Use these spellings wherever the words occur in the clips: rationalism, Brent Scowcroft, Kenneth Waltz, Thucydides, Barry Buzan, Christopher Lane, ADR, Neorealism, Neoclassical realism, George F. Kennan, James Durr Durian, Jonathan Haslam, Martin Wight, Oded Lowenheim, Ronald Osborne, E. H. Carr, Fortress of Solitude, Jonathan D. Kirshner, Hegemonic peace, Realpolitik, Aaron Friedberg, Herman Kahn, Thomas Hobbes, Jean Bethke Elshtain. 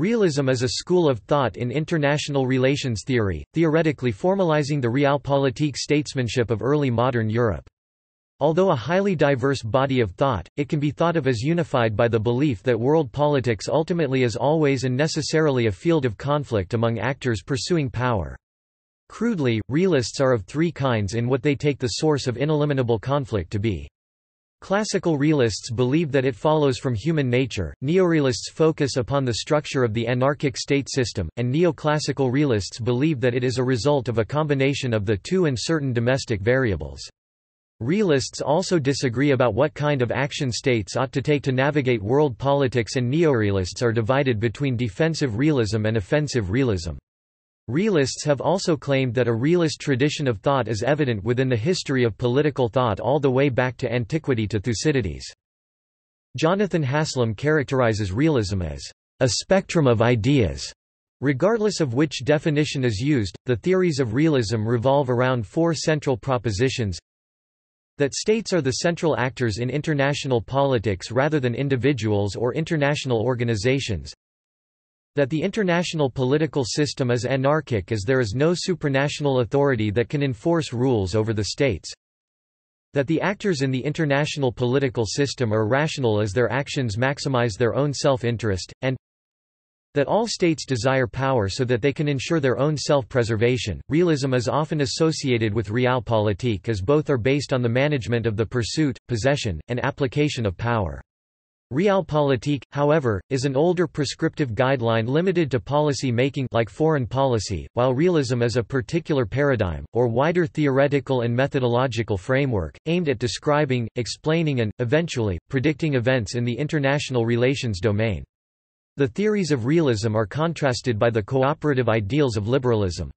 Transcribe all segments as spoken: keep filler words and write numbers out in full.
Realism is a school of thought in international relations theory, theoretically formalizing the Realpolitik statesmanship of early modern Europe. Although a highly diverse body of thought, it can be thought of as unified by the belief that world politics ultimately is always and necessarily a field of conflict among actors pursuing power. Crudely, realists are of three kinds in what they take the source of ineliminable conflict to be. Classical realists believe that it follows from human nature, neorealists focus upon the structure of the anarchic state system, and neoclassical realists believe that it is a result of a combination of the two and certain domestic variables. Realists also disagree about what kind of action states ought to take to navigate world politics, and neorealists are divided between defensive realism and offensive realism. Realists have also claimed that a realist tradition of thought is evident within the history of political thought all the way back to antiquity to Thucydides. Jonathan Haslam characterizes realism as a spectrum of ideas. Regardless of which definition is used, the theories of realism revolve around four central propositions: that states are the central actors in international politics rather than individuals or international organizations, that the international political system is anarchic as there is no supranational authority that can enforce rules over the states, that the actors in the international political system are rational as their actions maximize their own self-interest, and that all states desire power so that they can ensure their own self-preservation. Realism is often associated with realpolitik as both are based on the management of the pursuit, possession, and application of power. Realpolitik, however, is an older prescriptive guideline limited to policy making like foreign policy, while realism is a particular paradigm, or wider theoretical and methodological framework, aimed at describing, explaining and, eventually, predicting events in the international relations domain. The theories of realism are contrasted by the cooperative ideals of liberalism.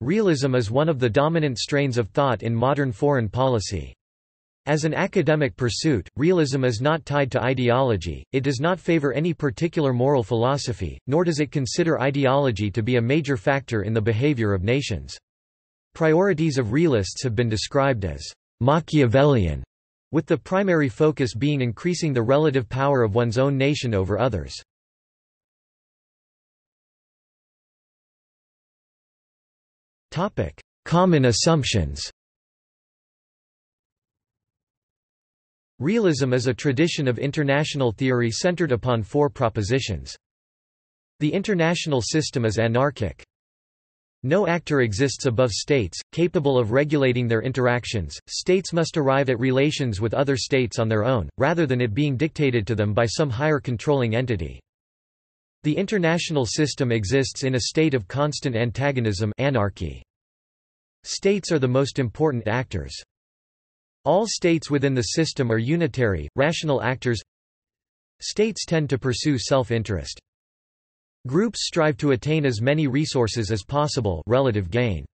Realism is one of the dominant strains of thought in modern foreign policy. As an academic pursuit, realism is not tied to ideology, it does not favor any particular moral philosophy, nor does it consider ideology to be a major factor in the behavior of nations. Priorities of realists have been described as Machiavellian, with the primary focus being increasing the relative power of one's own nation over others. Topic: Common assumptions. Realism is a tradition of international theory centered upon four propositions. The international system is anarchic. No actor exists above states, capable of regulating their interactions. States must arrive at relations with other states on their own, rather than it being dictated to them by some higher controlling entity. The international system exists in a state of constant antagonism, anarchy. States are the most important actors. All states within the system are unitary, rational actors. States tend to pursue self-interest. Groups strive to attain as many resources as possible, relative gain.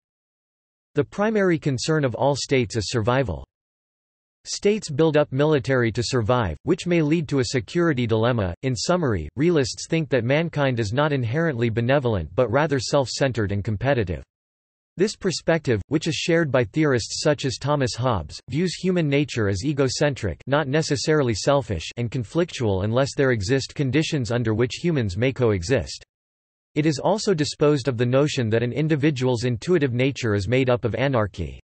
The primary concern of all states is survival. States build up military to survive, which may lead to a security dilemma. In summary, realists think that mankind is not inherently benevolent but rather self-centered and competitive. This perspective, which is shared by theorists such as Thomas Hobbes, views human nature as egocentric, not necessarily selfish, and conflictual unless there exist conditions under which humans may coexist. It is also disposed of the notion that an individual's intuitive nature is made up of anarchy.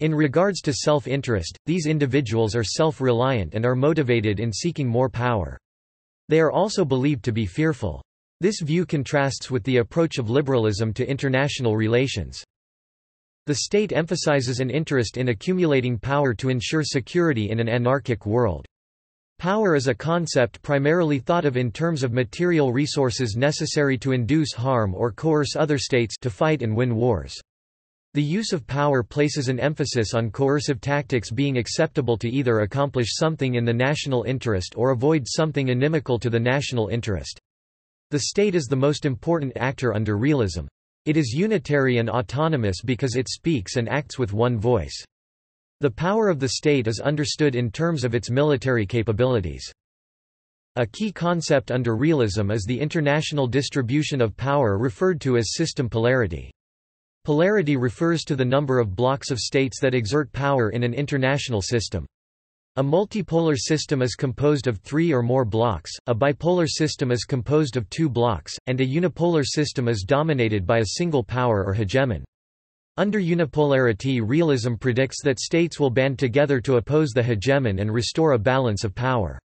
In regards to self-interest, these individuals are self-reliant and are motivated in seeking more power. They are also believed to be fearful. This view contrasts with the approach of liberalism to international relations. The state emphasizes an interest in accumulating power to ensure security in an anarchic world. Power is a concept primarily thought of in terms of material resources necessary to induce harm or coerce other states to fight and win wars. The use of power places an emphasis on coercive tactics being acceptable to either accomplish something in the national interest or avoid something inimical to the national interest. The state is the most important actor under realism. It is unitary and autonomous because it speaks and acts with one voice. The power of the state is understood in terms of its military capabilities. A key concept under realism is the international distribution of power referred to as system polarity. Polarity refers to the number of blocks of states that exert power in an international system. A multipolar system is composed of three or more blocks, a bipolar system is composed of two blocks, and a unipolar system is dominated by a single power or hegemon. Under unipolarity, realism predicts that states will band together to oppose the hegemon and restore a balance of power.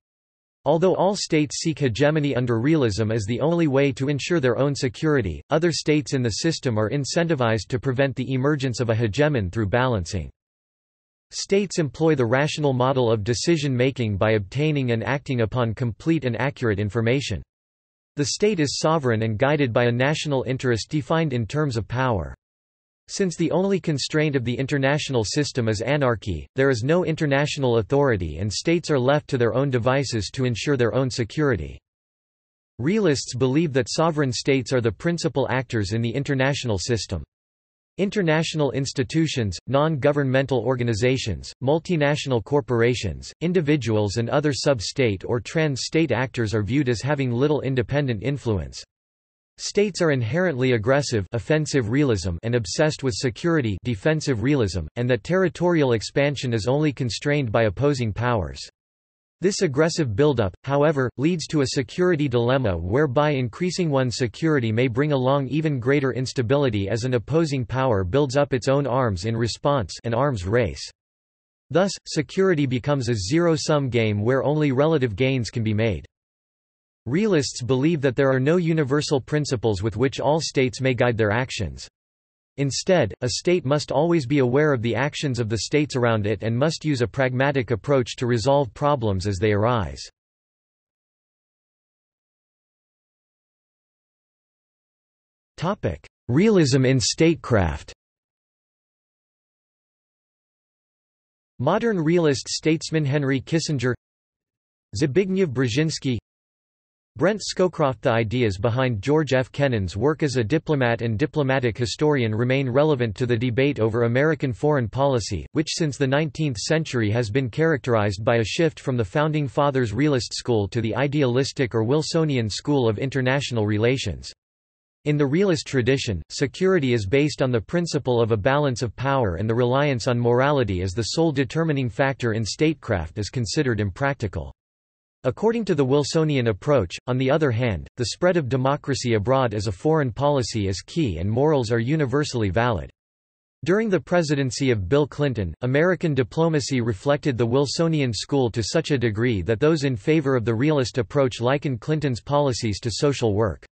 Although all states seek hegemony under realism as the only way to ensure their own security, other states in the system are incentivized to prevent the emergence of a hegemon through balancing. States employ the rational model of decision-making by obtaining and acting upon complete and accurate information. The state is sovereign and guided by a national interest defined in terms of power. Since the only constraint of the international system is anarchy, there is no international authority and states are left to their own devices to ensure their own security. Realists believe that sovereign states are the principal actors in the international system. International institutions, non-governmental organizations, multinational corporations, individuals and other sub-state or trans-state actors are viewed as having little independent influence. States are inherently aggressive offensive realism and obsessed with security defensive realism, and that territorial expansion is only constrained by opposing powers. This aggressive buildup, however, leads to a security dilemma whereby increasing one's security may bring along even greater instability as an opposing power builds up its own arms in response, an arms race. Thus, security becomes a zero-sum game where only relative gains can be made. Realists believe that there are no universal principles with which all states may guide their actions. Instead, a state must always be aware of the actions of the states around it and must use a pragmatic approach to resolve problems as they arise. Realism in statecraft. Modern realist statesmen Henry Kissinger, Zbigniew Brzezinski, Brent Scowcroft. The ideas behind George F. Kennan's work as a diplomat and diplomatic historian remain relevant to the debate over American foreign policy, which since the nineteenth century has been characterized by a shift from the Founding Fathers' realist school to the idealistic or Wilsonian school of international relations. In the realist tradition, security is based on the principle of a balance of power, and the reliance on morality as the sole determining factor in statecraft is considered impractical. According to the Wilsonian approach, on the other hand, the spread of democracy abroad as a foreign policy is key and morals are universally valid. During the presidency of Bill Clinton, American diplomacy reflected the Wilsonian school to such a degree that those in favor of the realist approach likened Clinton's policies to social work.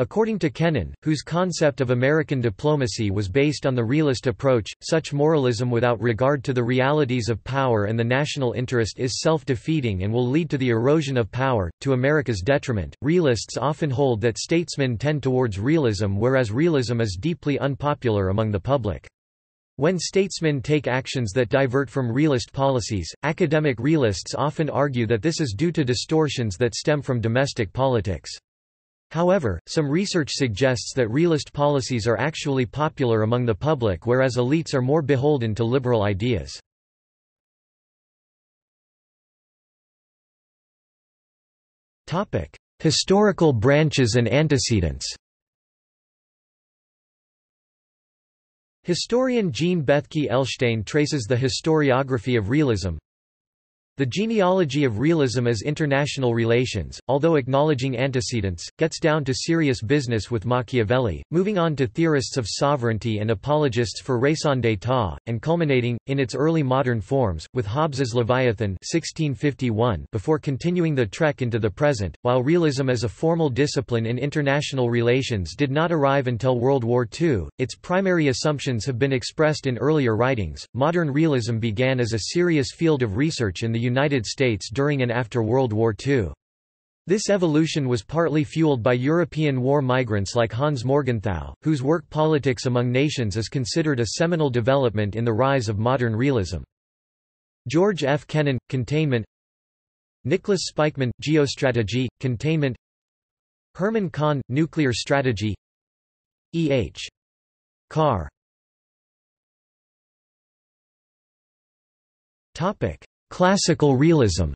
According to Kennan, whose concept of American diplomacy was based on the realist approach, such moralism without regard to the realities of power and the national interest is self-defeating and will lead to the erosion of power, to America's detriment. Realists often hold that statesmen tend towards realism, whereas realism is deeply unpopular among the public. When statesmen take actions that divert from realist policies, academic realists often argue that this is due to distortions that stem from domestic politics. However, some research suggests that realist policies are actually popular among the public, whereas elites are more beholden to liberal ideas. Topic: Historical branches and antecedents. Historian Jean Bethke Elshtain traces the historiography of realism. The genealogy of realism as international relations, although acknowledging antecedents, gets down to serious business with Machiavelli, moving on to theorists of sovereignty and apologists for raison d'état, and culminating, in its early modern forms, with Hobbes's Leviathan sixteen fifty-one, before continuing the trek into the present. While realism as a formal discipline in international relations did not arrive until World War Two, its primary assumptions have been expressed in earlier writings. Modern realism began as a serious field of research in the United States during and after World War Two. This evolution was partly fueled by European war migrants like Hans Morgenthau, whose work Politics Among Nations is considered a seminal development in the rise of modern realism. George F. Kennan, Containment. Nicholas Spykman, Geostrategy, Containment. Herman Kahn, Nuclear Strategy. E. H. Carr. Classical realism.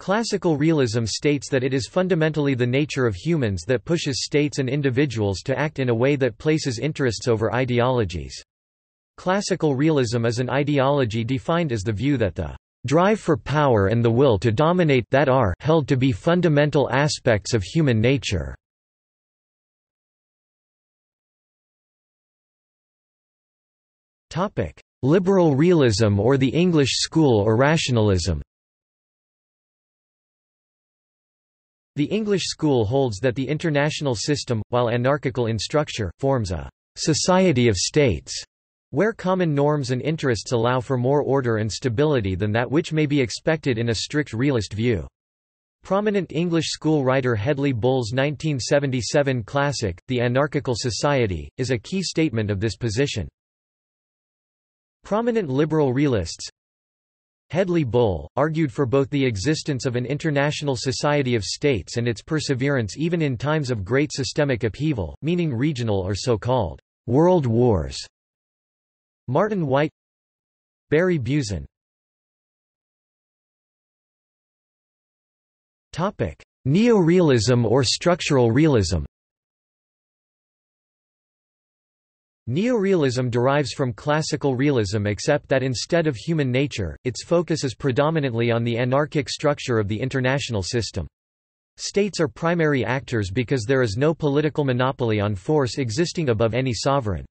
Classical realism states that it is fundamentally the nature of humans that pushes states and individuals to act in a way that places interests over ideologies. Classical realism is an ideology defined as the view that the drive for power and the will to dominate that are held to be fundamental aspects of human nature. Topic: Liberal realism or the English school or rationalism. The English school holds that the international system, while anarchical in structure, forms a society of states, where common norms and interests allow for more order and stability than that which may be expected in a strict realist view. Prominent English school writer Hedley Bull's nineteen seventy-seven classic, The Anarchical Society, is a key statement of this position. Prominent liberal realists Hedley Bull, argued for both the existence of an international society of states and its perseverance even in times of great systemic upheaval, meaning regional or so-called world wars. Martin Wight, Barry Buzan. Topic: Neorealism or structural realism. Neorealism derives from classical realism, except that instead of human nature, its focus is predominantly on the anarchic structure of the international system. States are primary actors because there is no political monopoly on force existing above any sovereign.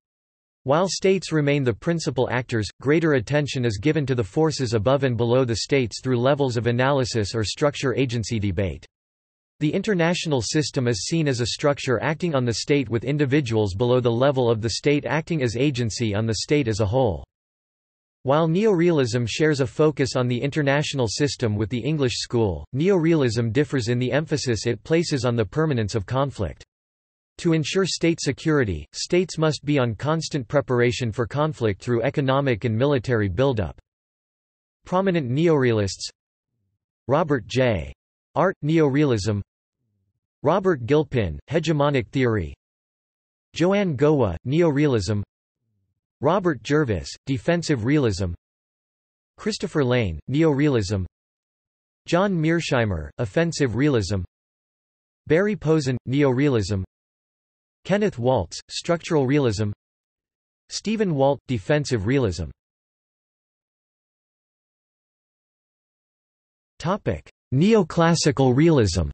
While states remain the principal actors, greater attention is given to the forces above and below the states through levels of analysis or structure-agency debate. The international system is seen as a structure acting on the state, with individuals below the level of the state acting as agency on the state as a whole. While neorealism shares a focus on the international system with the English school, neorealism differs in the emphasis it places on the permanence of conflict. To ensure state security, states must be on constant preparation for conflict through economic and military buildup. Prominent neorealists Robert J. Art, Neorealism. Robert Gilpin, Hegemonic Theory. Joanne Gowa, Neorealism. Robert Jervis, Defensive Realism. Christopher Lane, Neorealism. John Mearsheimer, Offensive Realism. Barry Buzan, Neorealism. Kenneth Waltz, Structural Realism. Stephen Walt, Defensive Realism. Neoclassical realism.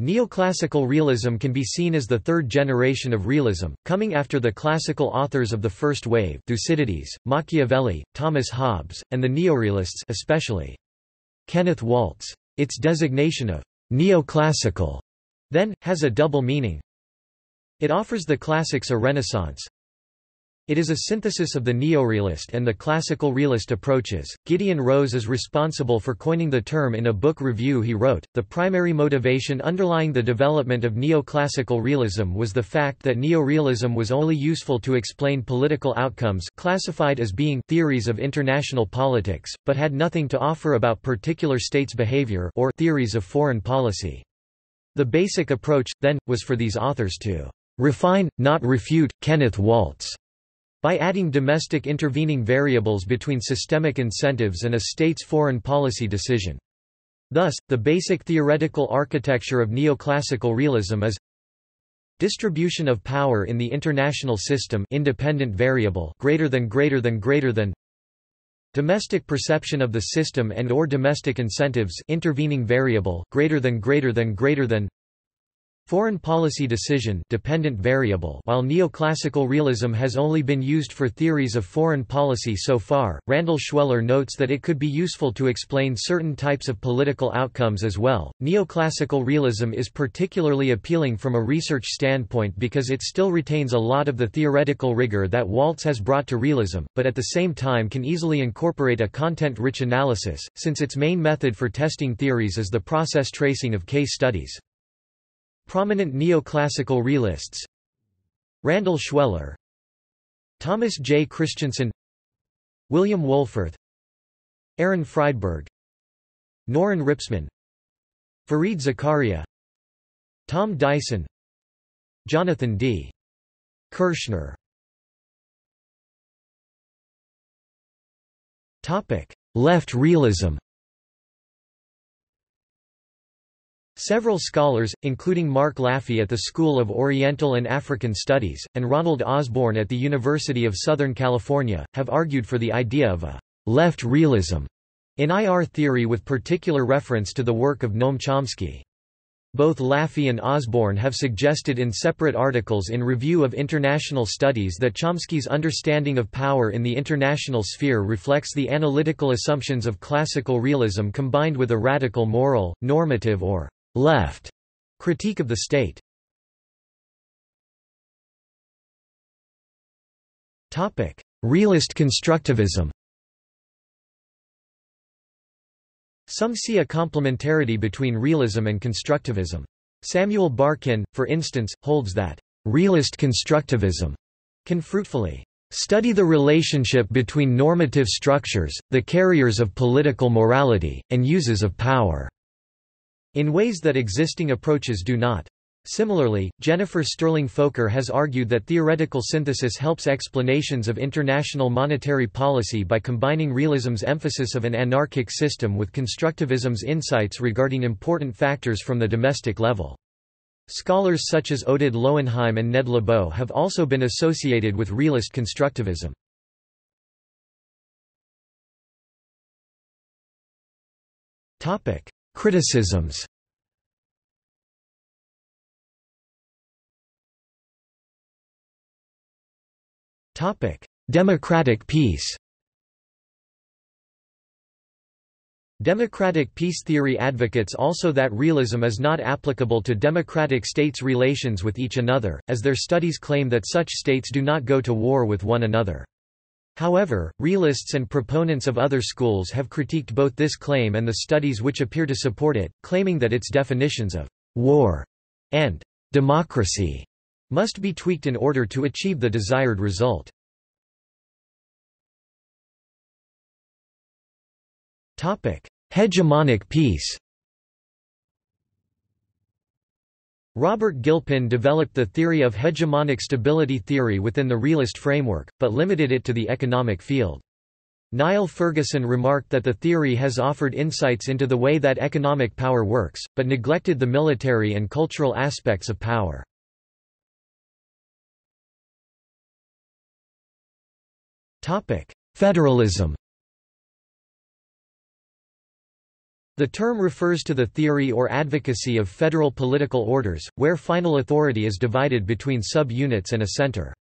Neoclassical realism can be seen as the third generation of realism, coming after the classical authors of the first wave, Thucydides, Machiavelli, Thomas Hobbes, and the neorealists, especially Kenneth Waltz. Its designation of neoclassical, then, has a double meaning. It offers the classics a renaissance. It is a synthesis of the neorealist and the classical realist approaches. Gideon Rose is responsible for coining the term in a book review he wrote. The primary motivation underlying the development of neoclassical realism was the fact that neorealism was only useful to explain political outcomes classified as being theories of international politics, but had nothing to offer about particular states' behavior or theories of foreign policy. The basic approach, then, was for these authors to refine, not refute, Kenneth Waltz, by adding domestic intervening variables between systemic incentives and a state's foreign policy decision. Thus, the basic theoretical architecture of neoclassical realism is distribution of power in the international system, independent variable greater than greater than greater than domestic perception of the system and or domestic incentives, intervening variable greater than greater than greater than foreign policy decision, dependent variable. While neoclassical realism has only been used for theories of foreign policy so far, Randall Schweller notes that it could be useful to explain certain types of political outcomes as well. Neoclassical realism is particularly appealing from a research standpoint because it still retains a lot of the theoretical rigor that Waltz has brought to realism, but at the same time can easily incorporate a content-rich analysis, since its main method for testing theories is the process tracing of case studies. Prominent neoclassical realists Randall Schweller, Thomas J. Christensen, William Wolforth, Aaron Friedberg, Noren Ripsman, Fareed Zakaria, Tom Dyson, Jonathan D. Kirshner. Left realism. Several scholars, including Mark Laffey at the School of Oriental and African Studies, and Ronald Osborne at the University of Southern California, have argued for the idea of a left realism in I R theory with particular reference to the work of Noam Chomsky. Both Laffey and Osborne have suggested in separate articles in Review of International Studies that Chomsky's understanding of power in the international sphere reflects the analytical assumptions of classical realism combined with a radical moral, normative or left critique of the state. Topic: Realist constructivism. Some see a complementarity between realism and constructivism. Samuel Barkin, for instance, holds that realist constructivism can fruitfully study the relationship between normative structures, the carriers of political morality, and uses of power, in ways that existing approaches do not. Similarly, Jennifer Sterling Foker has argued that theoretical synthesis helps explanations of international monetary policy by combining realism's emphasis of an anarchic system with constructivism's insights regarding important factors from the domestic level. Scholars such as Oded Lowenheim and Ned Lebeau have also been associated with realist constructivism. Criticisms. Topic: Democratic peace. Democratic peace theory advocates also that realism is not applicable to democratic states' relations with each another, as their studies claim that such states do not go to war with one another. However, realists and proponents of other schools have critiqued both this claim and the studies which appear to support it, claiming that its definitions of war and democracy must be tweaked in order to achieve the desired result. Topic: Hegemonic peace. Robert Gilpin developed the theory of hegemonic stability theory within the realist framework, but limited it to the economic field. Niall Ferguson remarked that the theory has offered insights into the way that economic power works, but neglected the military and cultural aspects of power. Federalism. The term refers to the theory or advocacy of federal political orders, where final authority is divided between sub-units and a center.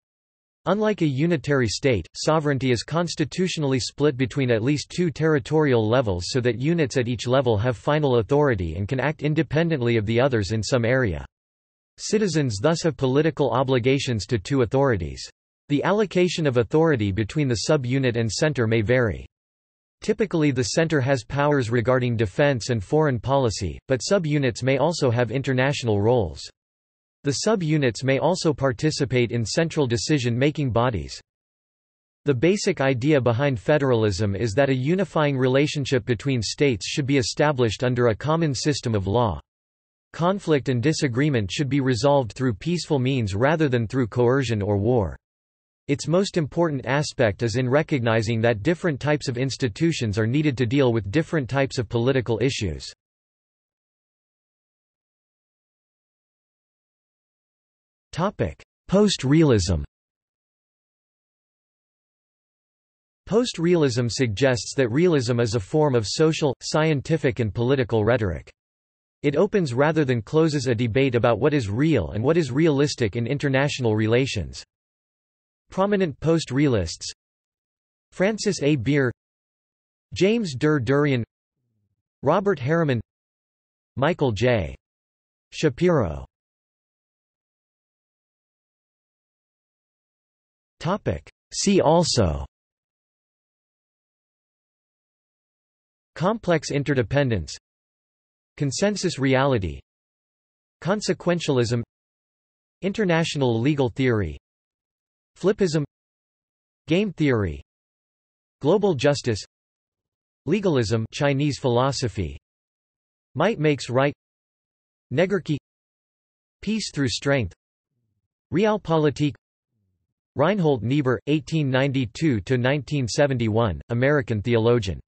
Unlike a unitary state, sovereignty is constitutionally split between at least two territorial levels so that units at each level have final authority and can act independently of the others in some area. Citizens thus have political obligations to two authorities. The allocation of authority between the sub-unit and center may vary. Typically the center has powers regarding defense and foreign policy, but sub-units may also have international roles. The sub-units may also participate in central decision-making bodies. The basic idea behind federalism is that a unifying relationship between states should be established under a common system of law. Conflict and disagreement should be resolved through peaceful means rather than through coercion or war. Its most important aspect is in recognizing that different types of institutions are needed to deal with different types of political issues. Post-realism. Post-realism suggests that realism is a form of social, scientific and political rhetoric. It opens rather than closes a debate about what is real and what is realistic in international relations. Prominent post-realists: Francis A. Beer, James Durr Durian, Robert Harriman, Michael J. Shapiro. See also: Complex interdependence, Consensus reality, Consequentialism, International legal theory, Flippism, Game theory, Global justice, Legalism, Chinese philosophy, Might makes right, Negarchy, Peace through strength, Realpolitik. Reinhold Niebuhr, eighteen ninety-two to nineteen seventy-one, American theologian.